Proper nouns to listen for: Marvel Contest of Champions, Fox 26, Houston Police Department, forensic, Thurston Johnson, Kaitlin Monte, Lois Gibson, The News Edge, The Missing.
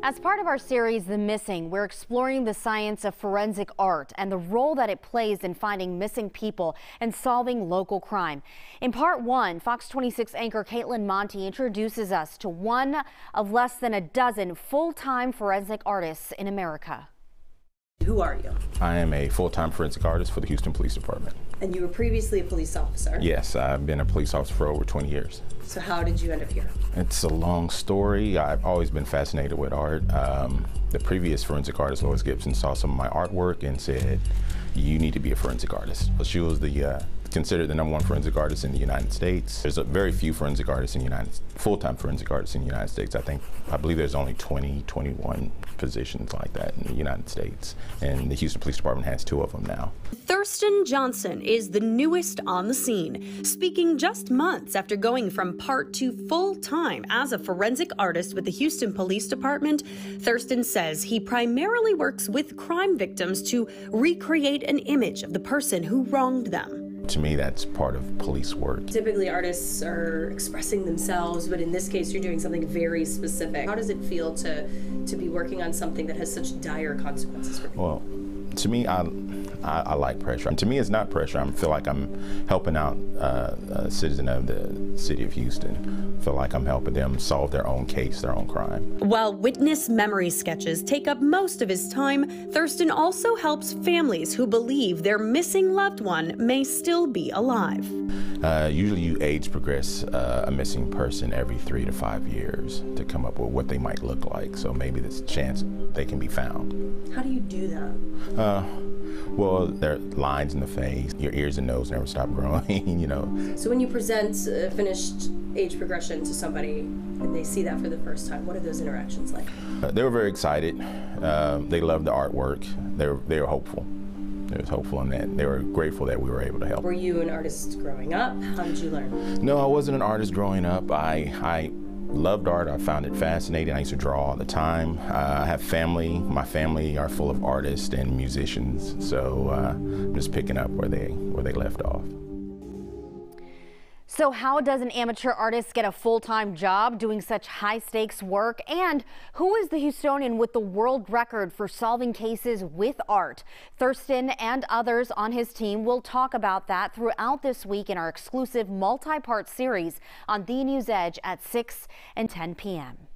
As part of our series, The Missing, we're exploring the science of forensic art and the role that it plays in finding missing people and solving local crime. In part one, Fox 26 anchor Kaitlin Monte introduces us to one of less than a dozen full-time forensic artists in America. Who are you? I am a full-time forensic artist for the Houston Police Department. And you were previously a police officer? Yes, I've been a police officer for over 20 years. So how did you end up here? It's a long story. I've always been fascinated with art. The previous forensic artist, Lois Gibson, saw some of my artwork and said, you need to be a forensic artist. She was the considered the #1 forensic artist in the United States. There's a very few forensic artists in the full-time forensic artists in the United States. I believe there's only 21 positions like that in the United States, and the Houston Police Department has 2 of them now. Thurston Johnson is the newest on the scene, speaking just months after going from part to full-time as a forensic artist with the Houston Police Department. Thurston says he primarily works with crime victims to recreate an image of the person who wronged them. To me, that's part of police work. Typically, artists are expressing themselves, but in this case, you're doing something very specific. How does it feel to be working on something that has such dire consequences for people? Well, to me, I like pressure. And to me, it's not pressure. I feel like I'm helping out a citizen of the city of Houston. I feel like I'm helping them solve their own case, their own crime. While witness memory sketches take up most of his time, Thurston also helps families who believe their missing loved one may still be alive. Usually you age progress a missing person every 3 to 5 years to come up with what they might look like. So maybe there's a chance they can be found. How do you do that? Well, there are lines in the face. Your ears and nose never stop growing, you know. So when you present finished age progression to somebody and they see that for the first time, what are those interactions like? They were very excited. They loved the artwork. They were hopeful. It was hopeful in that. They were grateful that we were able to help. Were you an artist growing up? How did you learn? No, I wasn't an artist growing up. I loved art. I found it fascinating. I used to draw all the time. I have family. My family are full of artists and musicians, so I'm just picking up where they left off. So how does an amateur artist get a full-time job doing such high-stakes work? And who is the Houstonian with the world record for solving cases with art? Thurston and others on his team will talk about that throughout this week in our exclusive multi-part series on The News Edge at 6 and 10 p.m.